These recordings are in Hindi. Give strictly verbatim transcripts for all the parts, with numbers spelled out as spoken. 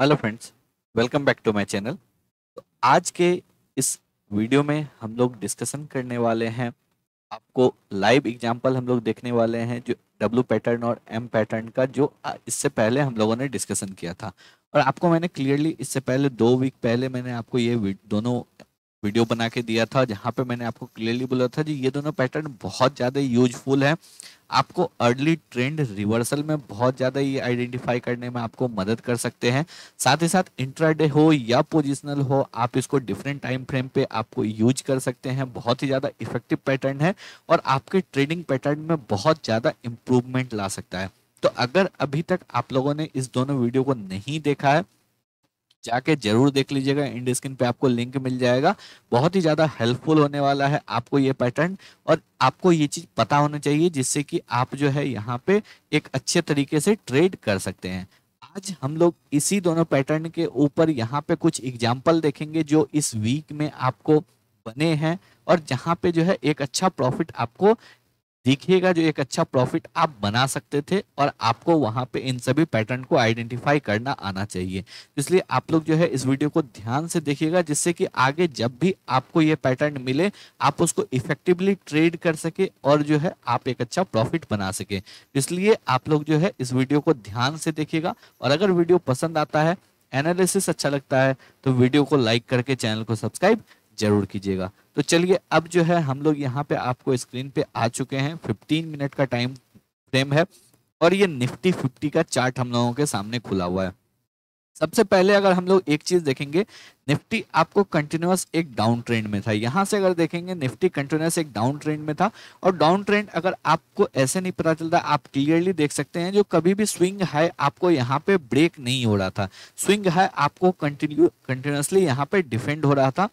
Hello friends, welcome back to my channel. तो आज के इस वीडियो में हम लोग डिस्कशन करने वाले हैं, आपको लाइव एग्जांपल हम लोग देखने वाले हैं जो डब्ल्यू पैटर्न और एम पैटर्न का, जो इससे पहले हम लोगों ने डिस्कशन किया था। और आपको मैंने क्लियरली इससे पहले दो वीक पहले मैंने आपको ये दोनों वीडियो बना के दिया था, जहाँ पे मैंने आपको क्लियरली बोला था जी ये दोनों पैटर्न बहुत ज़्यादा यूजफुल है, आपको अर्ली ट्रेंड रिवर्सल में बहुत ज़्यादा ये आइडेंटिफाई करने में आपको मदद कर सकते हैं। साथ ही साथ इंट्राडे हो या पोजिशनल हो, आप इसको डिफरेंट टाइम फ्रेम पे आपको यूज कर सकते हैं। बहुत ही ज़्यादा इफेक्टिव पैटर्न है और आपके ट्रेडिंग पैटर्न में बहुत ज़्यादा इम्प्रूवमेंट ला सकता है। तो अगर अभी तक आप लोगों ने इस दोनों वीडियो को नहीं देखा है, जाके जरूर देख लीजिएगा, एंड स्क्रीन पे आपको लिंक मिल जाएगा। बहुत ही ज़्यादा हेल्पफुल होने वाला है आपको ये पैटर्न, और आपको ये चीज़ पता होना चाहिए जिससे कि आप जो है यहाँ पे एक अच्छे तरीके से ट्रेड कर सकते हैं। आज हम लोग इसी दोनों पैटर्न के ऊपर यहाँ पे कुछ एग्जाम्पल देखेंगे जो इस वीक में आपको बने हैं, और जहाँ पे जो है एक अच्छा प्रॉफिट आपको दिखेगा, जो एक अच्छा प्रॉफिट आप बना सकते थे, और आपको वहाँ पे इन सभी पैटर्न को आइडेंटिफाई करना आना चाहिए। इसलिए आप लोग जो है इस वीडियो को ध्यान से देखिएगा, जिससे कि आगे जब भी आपको ये पैटर्न मिले आप उसको इफेक्टिवली ट्रेड कर सके और जो है आप एक अच्छा प्रॉफिट बना सके। इसलिए आप लोग जो है इस वीडियो को ध्यान से देखिएगा, और अगर वीडियो पसंद आता है, एनालिसिस अच्छा लगता है, तो वीडियो को लाइक करके चैनल को सब्सक्राइब जरूर कीजिएगा। तो चलिए अब जो है हम लोग यहाँ पे आपको स्क्रीन पे आ चुके हैं, पंद्रह मिनट का टाइम फ्रेम है और ये निफ्टी फिफ्टी का चार्ट हम लोगों के सामने खुला हुआ है। सबसे पहले अगर हम लोग एक चीज देखेंगे, निफ्टी आपको कंटिन्यूअस एक डाउन ट्रेंड में था। यहाँ से अगर देखेंगे निफ्टी कंटिन्यूअस एक डाउन ट्रेंड में था, और डाउन ट्रेंड अगर आपको ऐसे नहीं पता चलता, आप क्लियरली देख सकते हैं जो कभी भी स्विंग हाई आपको यहाँ पे ब्रेक नहीं हो रहा था, स्विंग हाई आपको कंटिन्यू कंटिन्यूसली यहाँ पे डिफेंड हो रहा था।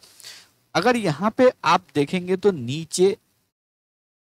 अगर यहाँ पे आप देखेंगे तो नीचे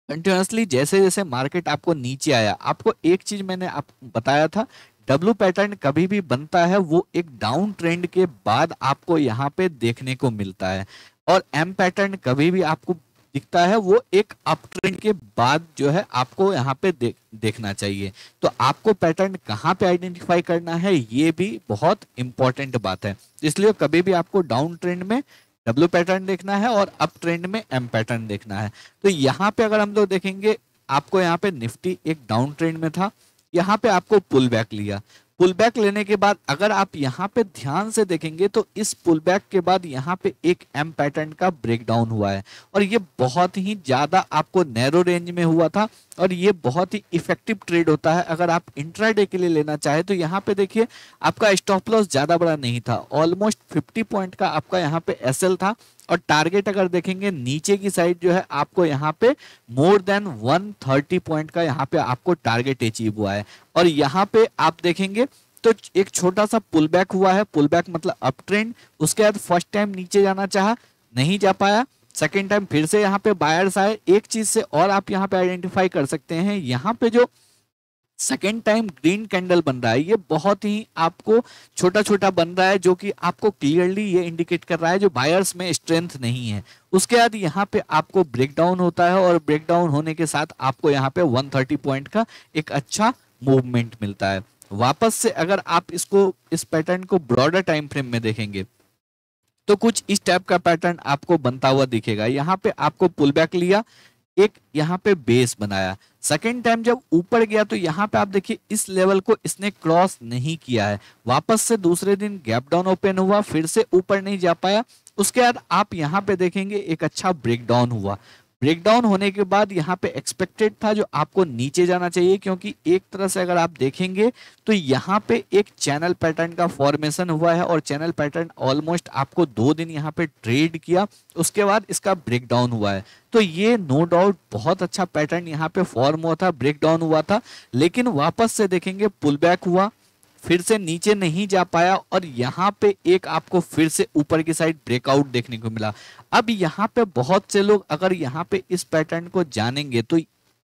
कंटिन्यूसली जैसे जैसे मार्केट आपको नीचे आया, आपको एक चीज मैंने आपको बताया था, डब्ल्यू पैटर्न कभी भी बनता है वो एक डाउन ट्रेंड के बाद आपको यहाँ पे देखने को मिलता है, और एम पैटर्न कभी भी आपको दिखता है वो एक अप ट्रेंड के बाद जो है आपको यहाँ पे देख देखना चाहिए। तो आपको पैटर्न कहाँ पे आइडेंटिफाई करना है ये भी बहुत इंपॉर्टेंट बात है। इसलिए कभी भी आपको डाउन ट्रेंड में डब्ल्यू पैटर्न देखना है और अप ट्रेंड में एम पैटर्न देखना है। तो यहाँ पे अगर हम लोग देखेंगे, आपको यहाँ पे निफ्टी एक डाउन ट्रेंड में था, यहाँ पे आपको पुल बैक लिया। पुल बैक लेने के बाद अगर आप यहाँ पे ध्यान से देखेंगे तो इस पुल बैक के बाद यहाँ पे एक एम पैटर्न का ब्रेकडाउन हुआ है, और ये बहुत ही ज़्यादा आपको नैरो रेंज में हुआ था, और ये बहुत ही इफेक्टिव ट्रेड होता है। अगर आप इंट्राडे के लिए लेना चाहे तो यहाँ पे देखिए आपका स्टॉप लॉस ज़्यादा बड़ा नहीं था, ऑलमोस्ट फिफ्टी पॉइंट का आपका यहाँ पे एस एल था, और टारगेट अगर देखेंगे नीचे की साइड जो है आपको यहाँ पे मोर देन एक सौ तीस पॉइंट का यहाँ पे आपको टारगेट अचीव हुआ है। और यहाँ पे आप देखेंगे तो एक छोटा सा पुल बैक हुआ है, पुल बैक मतलब अप ट्रेंड, उसके बाद फर्स्ट टाइम नीचे जाना चाहा, नहीं जा पाया, सेकेंड टाइम फिर से यहाँ पे बायर्स आए। एक चीज से और आप यहाँ पे आइडेंटिफाई कर सकते हैं, यहाँ पे जो सेकेंड टाइम ग्रीन कैंडल बन रहा है ये बहुत ही आपको छोटा छोटा बन रहा है, जो कि आपको क्लियरली ये इंडिकेट कर रहा है जो बायर्स में स्ट्रेंथ नहीं है। उसके बाद यहाँ पे आपको ब्रेकडाउन होता है, और ब्रेकडाउन होने के साथ आपको यहाँ पे एक सौ तीस पॉइंट का एक अच्छा मूवमेंट मिलता है। वापस से अगर आप इसको इस पैटर्न को ब्रॉडर टाइम फ्रेम में देखेंगे तो कुछ इस टाइप का पैटर्न आपको बनता हुआ दिखेगा। यहाँ पे आपको पुल बैक लिया, एक यहाँ पे बेस बनाया, सेकेंड टाइम जब ऊपर गया तो यहाँ पे आप देखिए इस लेवल को इसने क्रॉस नहीं किया है, वापस से दूसरे दिन गैप डाउन ओपन हुआ, फिर से ऊपर नहीं जा पाया। उसके बाद आप यहाँ पे देखेंगे एक अच्छा ब्रेकडाउन हुआ, ब्रेकडाउन होने के बाद यहाँ पे एक्सपेक्टेड था जो आपको नीचे जाना चाहिए, क्योंकि एक तरह से अगर आप देखेंगे तो यहाँ पे एक चैनल पैटर्न का फॉर्मेशन हुआ है, और चैनल पैटर्न ऑलमोस्ट आपको दो दिन यहाँ पे ट्रेड किया, उसके बाद इसका ब्रेकडाउन हुआ है। तो ये नो डाउट बहुत अच्छा पैटर्न यहाँ पे फॉर्म हुआ था, ब्रेकडाउन हुआ था, लेकिन वापस से देखेंगे पुल बैक हुआ, फिर से नीचे नहीं जा पाया, और यहाँ पे एक आपको फिर से ऊपर की साइड ब्रेकआउट देखने को मिला। अब यहाँ पे बहुत से लोग अगर यहाँ पे इस पैटर्न को जानेंगे तो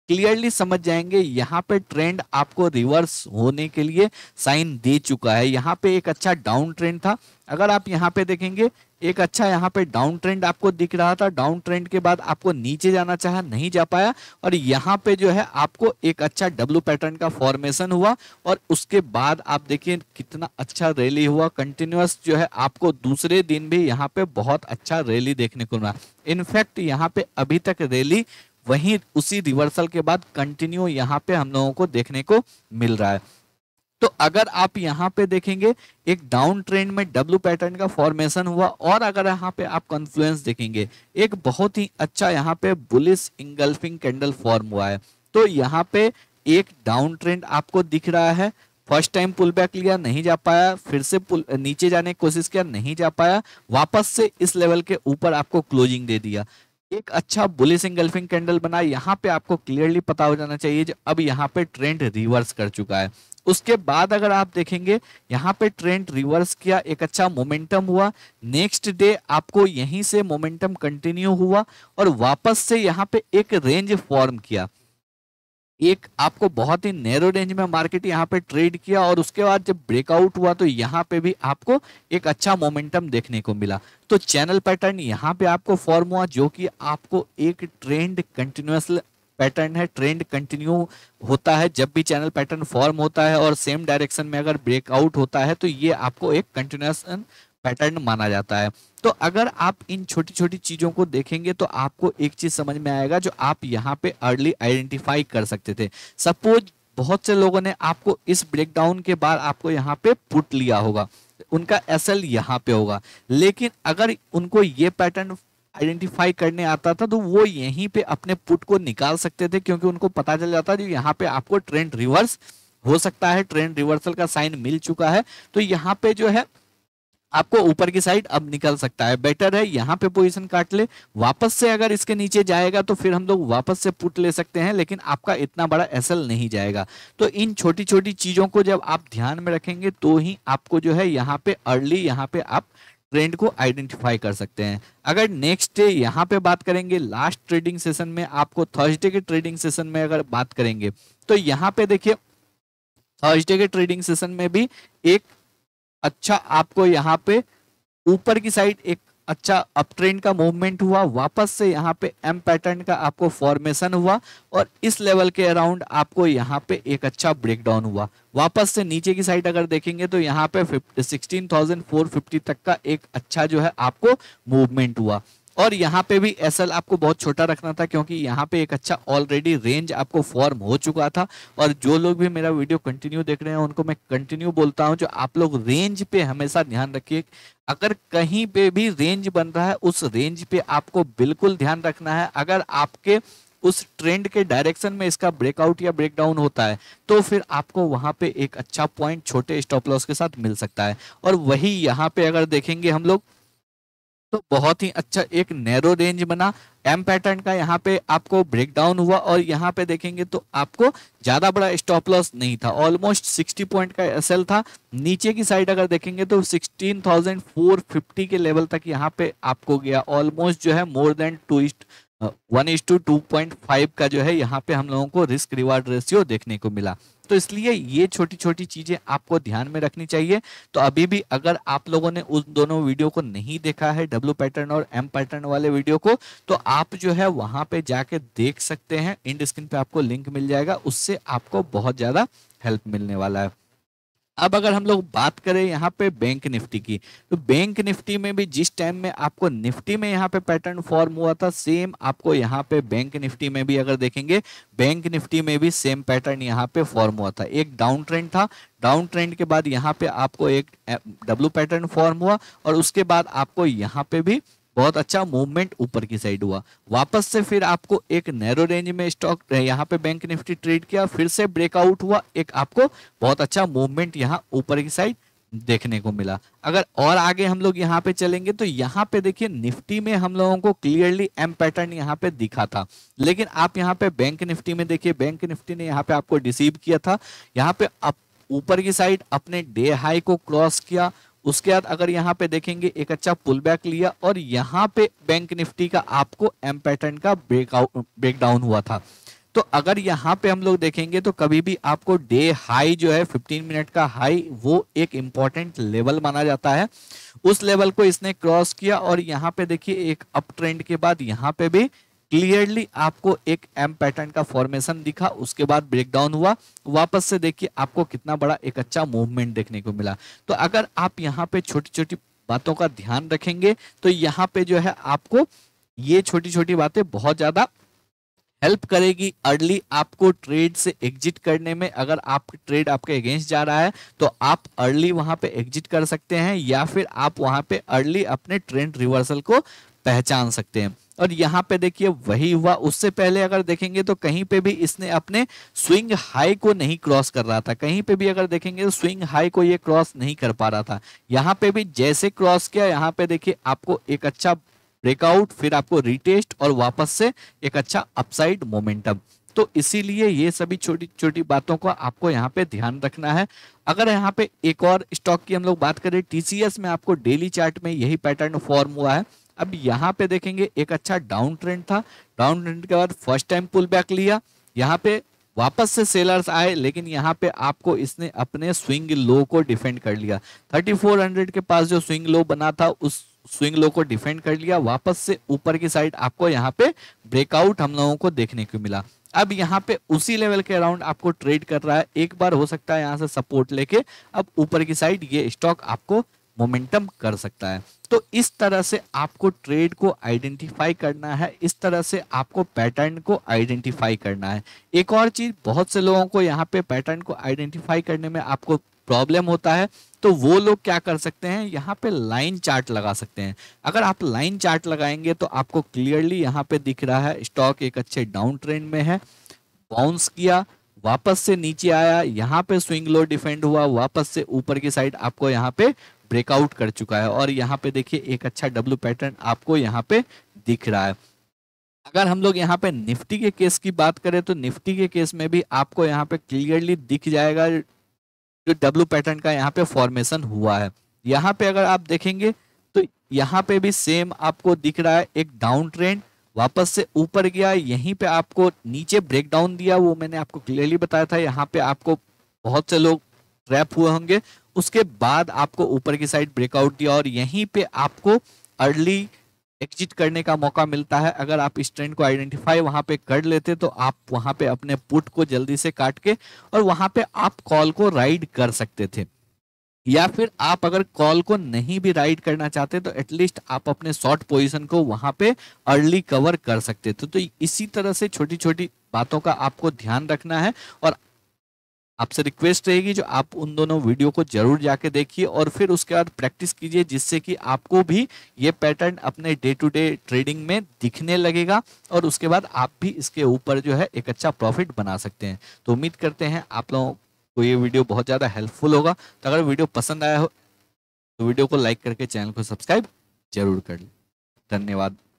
क्लियरली समझ जाएंगे यहाँ पे ट्रेंड आपको रिवर्स होने के लिए साइन दे चुका है। यहाँ पे एक अच्छा डाउन ट्रेंड था, अगर आप यहाँ पे देखेंगे एक अच्छा यहाँ पे डाउन ट्रेंड आपको दिख रहा था, डाउन ट्रेंड के बाद आपको नीचे जाना चाहा, नहीं जा पाया, और यहाँ पे जो है आपको एक अच्छा डब्ल्यू पैटर्न का फॉर्मेशन हुआ और उसके बाद आप देखिए कितना अच्छा रैली हुआ कंटिन्यूअस, जो है आपको दूसरे दिन भी यहाँ पे बहुत अच्छा रैली देखने को मिला। इनफैक्ट यहाँ पे अभी तक रैली वहीं उसी रिवर्सल के बाद कंटिन्यू यहाँ पे हम लोगों को देखने को मिल रहा है। तो अगर आप यहाँ पे देखेंगे एक डाउन ट्रेंड में डब्ल्यू पैटर्न का फॉर्मेशन हुआ, और अगर यहाँ पे आप कन्फ्लुएंस देखेंगे एक बहुत ही अच्छा यहाँ पे बुलिश इंगल्फिंग कैंडल फॉर्म हुआ है। तो यहाँ पे एक डाउन ट्रेंड आपको दिख रहा है, फर्स्ट टाइम पुल बैक लिया, नहीं जा पाया, फिर से पुल नीचे जाने की कोशिश किया, नहीं जा पाया, वापस से इस लेवल के ऊपर आपको क्लोजिंग दे दिया, एक अच्छा बुलिश इंगल्फिंग कैंडल बना। यहाँ पे आपको क्लियरली पता हो जाना चाहिए जो अब यहाँ पे ट्रेंड रिवर्स कर चुका है। उसके बाद अगर आप देखेंगे यहाँ पे ट्रेंड रिवर्स किया, एक अच्छा मोमेंटम हुआ, नेक्स्ट डे आपको यहीं से मोमेंटम कंटिन्यू हुआ और वापस से यहाँ पे एक रेंज फॉर्म किया, एक आपको बहुत ही नैरो रेंज में मार्केट यहाँ पे ट्रेड किया, और उसके बाद जब ब्रेकआउट हुआ तो यहाँ पे भी आपको एक अच्छा मोमेंटम देखने को मिला। तो चैनल पैटर्न यहाँ पे आपको फॉर्म हुआ जो कि आपको एक ट्रेंड कंटिन्यूअस पैटर्न है, ट्रेंड कंटिन्यू होता है जब भी चैनल पैटर्न फॉर्म होता है, और सेम डायरेक्शन में अगर ब्रेकआउट होता है तो ये आपको एक कंटिन्यूअस पैटर्न माना जाता है। तो अगर आप इन छोटी छोटी चीज़ों को देखेंगे तो आपको एक चीज़ समझ में आएगा जो आप यहाँ पे अर्ली आइडेंटिफाई कर सकते थे। सपोज बहुत से लोगों ने आपको इस ब्रेकडाउन के बाद आपको यहाँ पे पुट लिया होगा, उनका एसएल यहाँ पे होगा, लेकिन अगर उनको ये पैटर्न आइडेंटिफाई करने आता था तो वो यहीं पे अपने पुट को निकाल सकते थे, क्योंकि उनको पता चल जाता जो यहाँ पे आपको ट्रेंड रिवर्स हो सकता है, ट्रेंड रिवर्सल का साइन मिल चुका है, तो यहाँ पे जो है आपको ऊपर की साइड अब निकल सकता है। बेटर है यहाँ पे पोजीशन काट ले, वापस से अगर इसके नीचे जाएगा तो फिर हम लोग वापस से पुट ले सकते हैं, लेकिन आपका इतना बड़ा एसएल नहीं जाएगा। तो इन छोटी छोटी चीज़ों को जब आप ध्यान में रखेंगे तो ही आपको जो है यहाँ पे अर्ली यहाँ पे आप ट्रेंड को आइडेंटिफाई कर सकते हैं। अगर नेक्स्ट डे यहाँ पे बात करेंगे, लास्ट ट्रेडिंग सेशन में आपको थर्सडे के ट्रेडिंग सेशन में अगर बात करेंगे तो यहाँ पे देखिए थर्सडे के ट्रेडिंग सेशन में भी एक अच्छा आपको यहाँ पे ऊपर की साइड एक अच्छा अप ट्रेंड का मूवमेंट हुआ, वापस से यहाँ पे एम पैटर्न का आपको फॉर्मेशन हुआ और इस लेवल के अराउंड आपको यहाँ पे एक अच्छा ब्रेकडाउन हुआ। वापस से नीचे की साइड अगर देखेंगे तो यहाँ पे सोलह हज़ार चार सौ पचास तक का एक अच्छा जो है आपको मूवमेंट हुआ, और यहाँ पे भी एसएल आपको बहुत छोटा रखना था क्योंकि यहाँ पे एक अच्छा ऑलरेडी रेंज आपको फॉर्म हो चुका था। और जो लोग भी मेरा वीडियो कंटिन्यू देख रहे हैं उनको मैं कंटिन्यू बोलता हूँ जो आप लोग रेंज पे हमेशा ध्यान रखिए, अगर कहीं पे भी रेंज बन रहा है उस रेंज पे आपको बिल्कुल ध्यान रखना है। अगर आपके उस ट्रेंड के डायरेक्शन में इसका ब्रेकआउट या ब्रेकडाउन होता है तो फिर आपको वहाँ पे एक अच्छा पॉइंट छोटे स्टॉप लॉस के साथ मिल सकता है। और वही यहाँ पे अगर देखेंगे हम लोग तो बहुत ही अच्छा एक नैरो रेंज बना, एम पैटर्न का यहाँ पे आपको ब्रेकडाउन हुआ और यहाँ पे देखेंगे तो आपको ज़्यादा बड़ा स्टॉप लॉस नहीं था, ऑलमोस्ट साठ पॉइंट का एसएल था। नीचे की साइड अगर देखेंगे तो सोलह हज़ार चार सौ पचास के लेवल तक यहाँ पे आपको गया, ऑलमोस्ट जो है more than two one is two two point five का जो है यहाँ पे हम लोगों को रिस्क रिवार्ड रेशियो देखने को मिला। तो इसलिए ये छोटी छोटी चीज़ें आपको ध्यान में रखनी चाहिए। तो अभी भी अगर आप लोगों ने उन दोनों वीडियो को नहीं देखा है, डब्ल्यू पैटर्न और एम पैटर्न वाले वीडियो को, तो आप जो है वहाँ पे जाके देख सकते हैं, एंड स्क्रीन पे आपको लिंक मिल जाएगा, उससे आपको बहुत ज़्यादा हेल्प मिलने वाला है। अब अगर हम लोग बात करें यहाँ पे बैंक निफ्टी की, तो बैंक निफ्टी में भी जिस टाइम में आपको निफ्टी में यहाँ पे पैटर्न फॉर्म हुआ था, सेम आपको यहाँ पे बैंक निफ्टी में भी अगर देखेंगे बैंक निफ्टी में भी सेम पैटर्न यहाँ पे फॉर्म हुआ था। एक डाउन ट्रेंड था, डाउन ट्रेंड के बाद यहाँ पे आपको एक डब्ल्यू पैटर्न फॉर्म हुआ और उसके बाद आपको यहाँ पे भी बहुत अच्छा मूवमेंट ऊपर की साइड हुआ। वापस से फिर आपको एक नैरो रेंज में स्टॉक यहाँ पे बैंक निफ्टी ट्रेड किया, फिर से ब्रेकआउट हुआ, एक आपको बहुत अच्छा मूवमेंट यहाँ ऊपर की साइड देखने को मिला। अगर और आगे हम लोग यहाँ पे चलेंगे तो यहाँ पे देखिए निफ्टी में हम लोगों को क्लियरली एम पैटर्न यहाँ पे दिखा था, लेकिन आप यहाँ पे बैंक निफ्टी में देखिए बैंक निफ्टी ने यहाँ पे आपको डिसीव किया था। यहाँ पे आप ऊपर की साइड अपने डे हाई को क्रॉस किया, उसके बाद अगर यहाँ पे देखेंगे एक अच्छा पुल बैक लिया और यहाँ पे बैंक निफ्टी का आपको एम पैटर्न का ब्रेकआउट ब्रेकडाउन हुआ था। तो अगर यहाँ पे हम लोग देखेंगे तो कभी भी आपको डे हाई जो है पंद्रह मिनट का हाई वो एक इम्पॉर्टेंट लेवल माना जाता है। उस लेवल को इसने क्रॉस किया और यहाँ पे देखिए एक अप ट्रेंड के बाद यहाँ पे भी क्लियरली आपको एक एम पैटर्न का फॉर्मेशन दिखा, उसके बाद ब्रेकडाउन हुआ, वापस से देखिए आपको कितना बड़ा एक अच्छा मूवमेंट देखने को मिला। तो अगर आप यहाँ पे छोटी छोटी बातों का ध्यान रखेंगे तो यहाँ पे जो है आपको ये छोटी छोटी बातें बहुत ज़्यादा हेल्प करेगी अर्ली आपको ट्रेड से एग्जिट करने में। अगर आप ट्रेड आपके अगेंस्ट जा रहा है तो आप अर्ली वहाँ पे एग्जिट कर सकते हैं या फिर आप वहाँ पे अर्ली अपने ट्रेंड रिवर्सल को पहचान सकते हैं। और यहाँ पे देखिए वही हुआ। उससे पहले अगर देखेंगे तो कहीं पे भी इसने अपने स्विंग हाई को नहीं क्रॉस कर रहा था, कहीं पे भी अगर देखेंगे तो स्विंग हाई को ये क्रॉस नहीं कर पा रहा था। यहाँ पे भी जैसे क्रॉस किया यहाँ पे देखिए आपको एक अच्छा ब्रेकआउट, फिर आपको रिटेस्ट और वापस से एक अच्छा अपसाइड मोमेंटम। तो इसीलिए ये सभी छोटी छोटी बातों का आपको यहाँ पे ध्यान रखना है। अगर यहाँ पे एक और स्टॉक की हम लोग बात करें, टीसीएस में आपको डेली चार्ट में यही पैटर्न फॉर्म हुआ है। अब यहाँ पे देखेंगे एक अच्छा डाउन ट्रेंड था, डाउन ट्रेंड के बाद फर्स्ट टाइम पुल बैक लिया, यहाँ पे वापस से सेलर्स आए, लेकिन यहाँ पे आपको इसने अपने स्विंग लो को डिफेंड कर लिया। थर्टी फोर हंड्रेड के पास जो स्विंग लो बना था उस स्विंग लो को डिफेंड कर लिया, वापस से ऊपर की साइड आपको यहाँ पे ब्रेकआउट हम लोगों को देखने को मिला। अब यहाँ पे उसी लेवल के अराउंड आपको ट्रेड कर रहा है, एक बार हो सकता है यहाँ से सपोर्ट लेके अब ऊपर की साइड ये स्टॉक आपको मोमेंटम कर सकता है। तो इस तरह से आपको ट्रेड को आइडेंटिफाई करना है, इस तरह से आपको पैटर्न को आइडेंटिफाई करना है। एक और चीज, बहुत से लोगों को यहाँ पे पैटर्न को आइडेंटिफाई करने में आपको प्रॉब्लम होता है, तो वो लोग क्या कर सकते हैं, यहाँ पे लाइन चार्ट लगा सकते हैं। अगर आप लाइन चार्ट लगाएंगे तो आपको क्लियरली यहाँ पे दिख रहा है स्टॉक एक अच्छे डाउन ट्रेंड में है, बाउंस किया, वापस से नीचे आया, यहाँ पे स्विंग लो डिफेंड हुआ, वापस से ऊपर की साइड आपको यहाँ पे ब्रेकआउट कर चुका है और यहाँ पे देखिए एक अच्छा डब्ल्यू पैटर्न आपको यहाँ पे दिख रहा है। अगर हम लोग यहाँ पे निफ्टी के केस की बात करें तो निफ्टी के केस में भी आपको यहाँ पे क्लियरली दिख जाएगा जो डब्ल्यू पैटर्न का यहाँ पे फॉर्मेशन हुआ है। यहाँ पे अगर आप देखेंगे तो यहाँ पे भी सेम आपको दिख रहा है एक डाउन ट्रेंड, वापस से ऊपर गया, यहीं पे आपको नीचे ब्रेकडाउन दिया, वो मैंने आपको क्लियरली बताया था। यहाँ पे आपको बहुत से लोग ट्रैप हुए होंगे, उसके बाद आपको ऊपर की साइड ब्रेकआउट दिया और यहीं पे आपको अर्ली एग्जिट करने का मौका मिलता है। अगर आप इस ट्रेंड को आइडेंटिफाई वहाँ पे कर लेते तो आप वहाँ पे अपने पुट को जल्दी से काट के और वहाँ पे आप कॉल को राइड कर सकते थे, या फिर आप अगर कॉल को नहीं भी राइड करना चाहते तो एटलीस्ट आप अपने शॉर्ट पोजीशन को वहाँ पे अर्ली कवर कर सकते थे। तो इसी तरह से छोटी छोटी बातों का आपको ध्यान रखना है और आपसे रिक्वेस्ट रहेगी जो आप उन दोनों वीडियो को जरूर जाके देखिए और फिर उसके बाद प्रैक्टिस कीजिए, जिससे कि आपको भी ये पैटर्न अपने डे टू डे ट्रेडिंग में दिखने लगेगा और उसके बाद आप भी इसके ऊपर जो है एक अच्छा प्रॉफिट बना सकते हैं। तो उम्मीद करते हैं आप लोगों को ये वीडियो बहुत ज़्यादा हेल्पफुल होगा। तो अगर वीडियो पसंद आया हो तो वीडियो को लाइक करके चैनल को सब्सक्राइब जरूर कर लें। धन्यवाद।